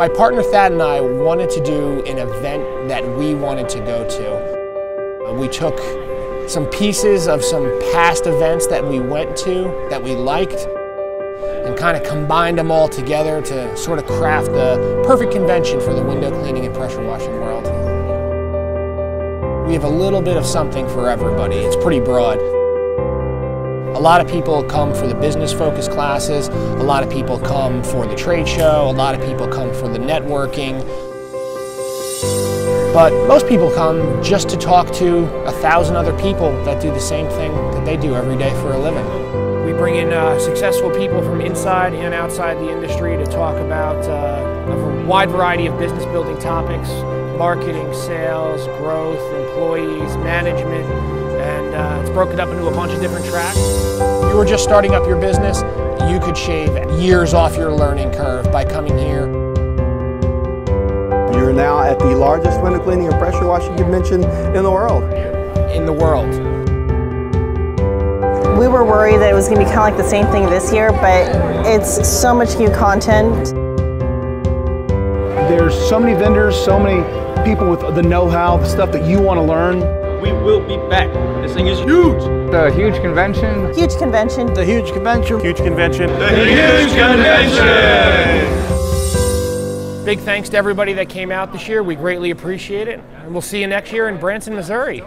My partner Thad and I wanted to do an event that we wanted to go to. We took some pieces of some past events that we went to, that we liked, and kind of combined them all together to sort of craft the perfect convention for the window cleaning and pressure washing world. We have a little bit of something for everybody. It's pretty broad. A lot of people come for the business-focused classes, a lot of people come for the trade show, a lot of people come for the networking. But most people come just to talk to 1,000 other people that do the same thing that they do every day for a living. We bring in successful people from inside and outside the industry to talk about a wide variety of business-building topics: marketing, sales, growth, employees, management, and it's broken up into a bunch of different tracks. If you were just starting up your business, you could shave years off your learning curve by coming here. You're now at the largest window cleaning and pressure washing convention in the world. In the world. We were worried that it was going to be kind of like the same thing this year, but it's so much new content. There's so many vendors, so many people with the know-how, the stuff that you want to learn. We will be back. This thing is huge. The HUGE Convention. HUGE Convention. The HUGE Convention. HUGE Convention. The HUGE Convention. Big thanks to everybody that came out this year. We greatly appreciate it. And we'll see you next year in Branson, Missouri.